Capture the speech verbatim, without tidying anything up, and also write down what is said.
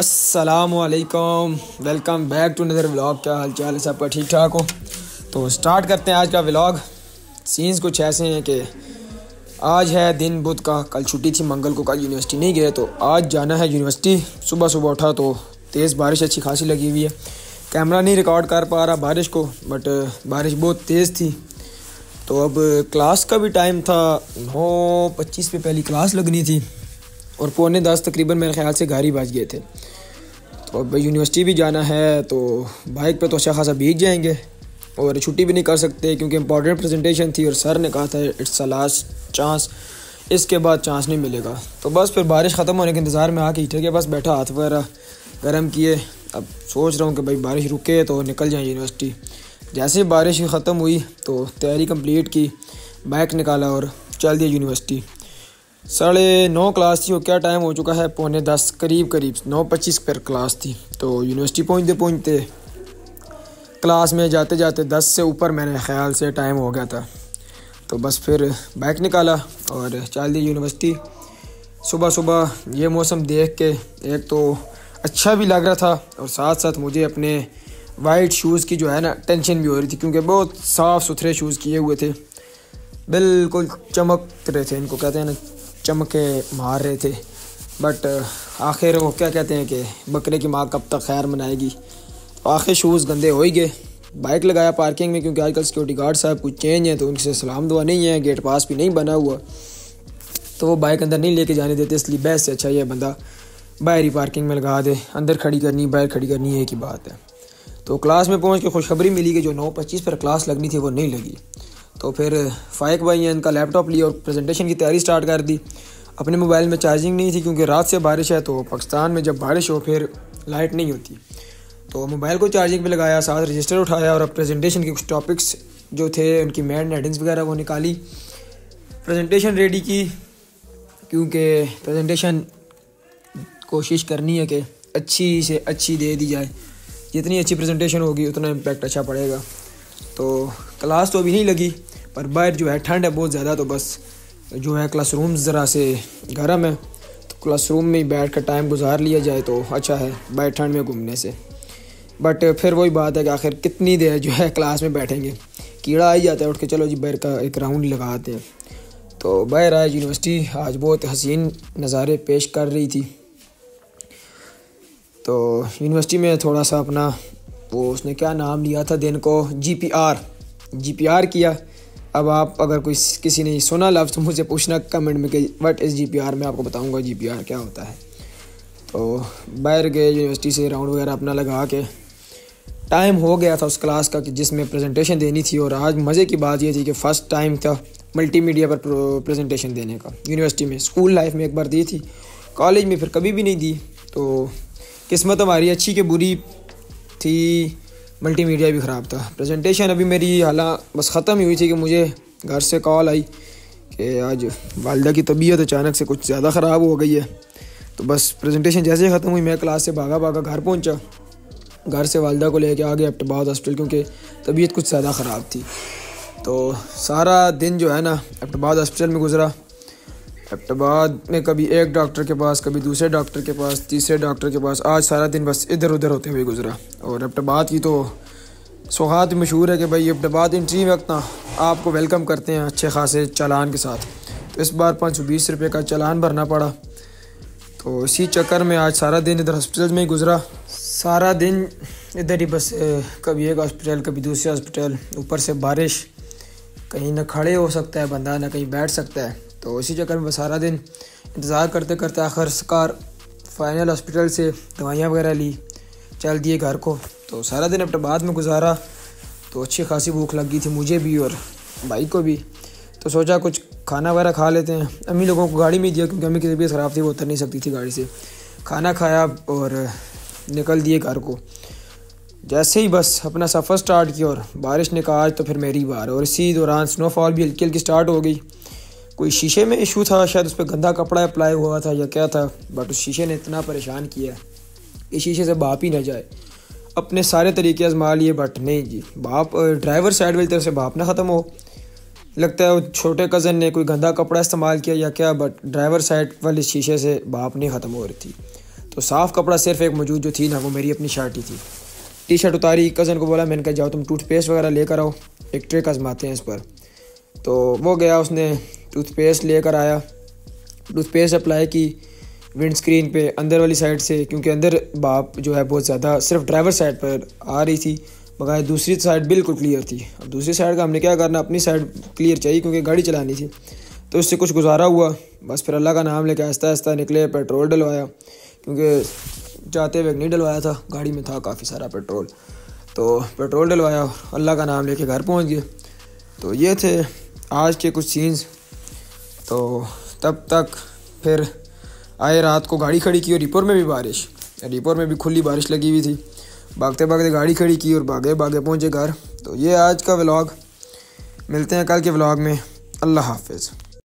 अस्सलामुअलैकुम, welcome back to another vlog. क्या हाल चाल है, सबका ठीक ठाक हो? तो स्टार्ट करते हैं आज का व्लॉग। सीन्स कुछ ऐसे हैं कि आज है दिन बुध का, कल छुट्टी थी मंगल को, कल यूनिवर्सिटी नहीं गए तो आज जाना है यूनिवर्सिटी। सुबह सुबह उठा तो तेज़ बारिश अच्छी खासी लगी हुई है, कैमरा नहीं रिकॉर्ड कर पा रहा बारिश को, बट बारिश बहुत तेज़ थी। तो अब क्लास का भी टाइम था, नौ पच्चीस पे पहली क्लास लगनी थी और पौने दस तकरीबन मेरे ख्याल से घर ही बच गए थे। तो अब यूनिवर्सिटी भी जाना है तो बाइक पे तो अच्छा खासा भीग जाएंगे और छुट्टी भी नहीं कर सकते क्योंकि इंपॉर्टेंट प्रेजेंटेशन थी और सर ने कहा था इट्स अ लास्ट चांस, इसके बाद चांस नहीं मिलेगा। तो बस फिर बारिश ख़त्म होने के इंतज़ार में आके हीटर के पास बैठा, हाथ वगैरह गर्म किए। अब सोच रहा हूँ कि भाई बारिश रुके तो निकल जाए यूनिवर्सिटी। जैसे बारिश ख़त्म हुई तो तैयारी कंप्लीट की, बाइक निकाला और चल दिया यूनिवर्सिटी। साढ़े नौ क्लास थी और क्या टाइम हो चुका है, पौने दस करीब करीब, नौ पच्चीस पर क्लास थी। तो यूनिवर्सिटी पहुंचते पहुंचते क्लास में जाते जाते दस से ऊपर मेरे ख़्याल से टाइम हो गया था। तो बस फिर बाइक निकाला और चल दी यूनिवर्सिटी। सुबह सुबह ये मौसम देख के एक तो अच्छा भी लग रहा था और साथ साथ मुझे अपने वाइट शूज़ की जो है ना टेंशन भी हो रही थी क्योंकि बहुत साफ़ सुथरे शूज़ किए हुए थे, बिल्कुल चमक रहे थे, इनको कहते हैं ना चमके मार रहे थे। बट आखिर वो क्या कहते हैं कि बकरे की माँ कब तक खैर मनाएगी, तो आखिर शूज़ गंदे हो ही गए। बाइक लगाया पार्किंग में क्योंकि आजकल सिक्योरिटी गार्ड साहब कुछ चेंज हैं तो उनसे सलाम दुआ नहीं है, गेट पास भी नहीं बना हुआ तो वो बाइक अंदर नहीं लेके जाने देते, इसलिए बेस्ट से अच्छा यह बंदा बाहर ही पार्किंग में लगा दे, अंदर खड़ी करनी बाहर खड़ी करनी, एक ही बात है। तो क्लास में पहुँच के खुशखबरी मिली कि जो नौ पच्चीस पर क्लास लगनी थी वो नहीं लगी। तो फिर फाइक भाई ने इनका लैपटॉप लिया और प्रेजेंटेशन की तैयारी स्टार्ट कर दी। अपने मोबाइल में चार्जिंग नहीं थी क्योंकि रात से बारिश है तो पाकिस्तान में जब बारिश हो फिर लाइट नहीं होती, तो मोबाइल को चार्जिंग पे लगाया, साथ रजिस्टर उठाया और अब प्रेजेंटेशन के कुछ टॉपिक्स जो थे उनकी मेन हेडिंग्स वगैरह वो निकाली, प्रेजेंटेशन रेडी की क्योंकि प्रेजेंटेशन कोशिश करनी है कि अच्छी से अच्छी दे दी जाए, जितनी अच्छी प्रेजेंटेशन होगी उतना इम्पैक्ट अच्छा पड़ेगा। तो क्लास तो अभी नहीं लगी पर बाहर जो है ठंड है बहुत ज़्यादा, तो बस जो है क्लासरूम ज़रा से गर्म है तो क्लासरूम में ही बैठ कर टाइम गुजार लिया जाए तो अच्छा है बाहर ठंड में घूमने से। बट फिर वही बात है कि आखिर कितनी देर जो है क्लास में बैठेंगे, कीड़ा आ ही जाता है उठ के, चलो जी बाहर का एक राउंड लगाते हैं। तो बाहर आए यूनिवर्सिटी आज बहुत हसीन नज़ारे पेश कर रही थी। तो यूनिवर्सिटी में थोड़ा सा अपना वो उसने क्या नाम लिया था दिन को, G P R G P R किया। अब आप अगर कोई किसी ने सुना लफ्ज़ तो मुझे पूछना कमेंट में कि what is G P R, मैं आपको बताऊंगा जी पी आर क्या होता है। तो बाहर गए यूनिवर्सिटी से राउंड वगैरह अपना लगा के, टाइम हो गया था उस क्लास का कि जिसमें प्रेजेंटेशन देनी थी और आज मज़े की बात ये थी कि फ़र्स्ट टाइम था मल्टीमीडिया पर प्रेजेंटेशन देने का। यूनिवर्सिटी में स्कूल लाइफ में एक बार दी थी, कॉलेज में फिर कभी भी नहीं दी। तो किस्मत हमारी अच्छी कि बुरी थी, मल्टीमीडिया भी ख़राब था। प्रेजेंटेशन अभी मेरी हालां बस ख़त्म ही हुई थी कि मुझे घर से कॉल आई कि आज वालदा की तबीयत अचानक से कुछ ज़्यादा ख़राब हो गई है। तो बस प्रेजेंटेशन जैसे ही ख़त्म हुई मैं क्लास से भागा भागा घर पहुंचा, घर से वालदा को लेके आ गया अब्टबाद हॉस्पिटल क्योंकि तबीयत कुछ ज़्यादा ख़राब थी। तो सारा दिन जो है ना अब्टबाद हॉस्पिटल में गुजरा। अब्टबाद में कभी एक डॉक्टर के पास, कभी दूसरे डॉक्टर के पास, तीसरे डॉक्टर के पास, आज सारा दिन बस इधर उधर होते हुए गुजरा। और अब्टबाद की तो सौगात मशहूर है कि भाई अब्टबाद इंट्री वक्त ना आपको वेलकम करते हैं अच्छे खासे चालान के साथ। तो इस बार पाँच सौ बीस रुपये का चालान भरना पड़ा। तो इसी चक्कर में आज सारा दिन इधर हॉस्पिटल में ही गुजरा, सारा दिन इधर ही बस, कभी एक हॉस्पिटल कभी दूसरे हॉस्पिटल, ऊपर से बारिश, कहीं ना खड़े हो सकता है बंदा ना कहीं बैठ सकता है। तो इसी चक्कर में सारा दिन इंतज़ार करते करते आखिरकार फाइनल हॉस्पिटल से दवाइयाँ वगैरह ली, चल दिए घर को। तो सारा दिन अब्टबाद में गुजारा तो अच्छी खासी भूख लग गई थी मुझे भी और भाई को भी। तो सोचा कुछ खाना वगैरह खा लेते हैं, अम्मी लोगों को गाड़ी में दिया क्योंकि अम्मी की तबीयत ख़राब थी, वो उतर नहीं सकती थी गाड़ी से। खाना खाया और निकल दिए घर को। जैसे ही बस अपना सफ़र स्टार्ट किया और बारिश ने कहा आज तो फिर मेरी बार, और इसी दौरान स्नोफॉल भी हल्की हल्की स्टार्ट हो गई। कोई शीशे में इशू था शायद, उस पर गंदा कपड़ा अप्लाई हुआ था या क्या था, बट उस शीशे ने इतना परेशान किया कि शीशे से बाप ही ना जाए। अपने सारे तरीके आजमा लिए बट नहीं जी, बाप ड्राइवर साइड वाली तरफ से बाप ना ख़त्म हो। लगता है वो छोटे कज़न ने कोई गंदा कपड़ा इस्तेमाल किया या क्या, बट ड्राइवर साइड वाले शीशे से बाप नहीं ख़त्म हो रही थी। तो साफ़ कपड़ा सिर्फ एक मौजूद जो थी ना वो मेरी अपनी शर्ट ही थी। टी शर्ट उतारी, कज़न को बोला, मैंने कहा जाओ तुम टूथपेस्ट वगैरह लेकर आओ, एक ट्रिक आजमाते हैं इस पर। तो वो गया, उसने टूथपेस्ट लेकर आया, टूथपेस्ट अप्लाई की विंडस्क्रीन पे अंदर वाली साइड से, क्योंकि अंदर भाप जो है बहुत ज़्यादा सिर्फ ड्राइवर साइड पर आ रही थी, मगर दूसरी साइड बिल्कुल क्लियर थी। अब दूसरी साइड का हमने क्या करना, अपनी साइड क्लियर चाहिए क्योंकि गाड़ी चलानी थी, तो इससे कुछ गुजारा हुआ। बस फिर अल्लाह का नाम लेके आहिस्ता आहिस्ता निकले, पेट्रोल डलवाया क्योंकि जाते हुए नहीं डलवाया था, गाड़ी में था काफ़ी सारा पेट्रोल, तो पेट्रोल डलवाया, अल्लाह का नाम लेके घर पहुँच गए। तो ये थे आज के कुछ सीन्स। तो तब तक फिर आए रात को, गाड़ी खड़ी की और रिपोर्ट में भी बारिश, रिपोर्ट में भी खुली बारिश लगी हुई थी, भागते भागते गाड़ी खड़ी की और भागे भागे पहुँचे घर। तो ये आज का व्लॉग, मिलते हैं कल के व्लॉग में, अल्लाह हाफिज़।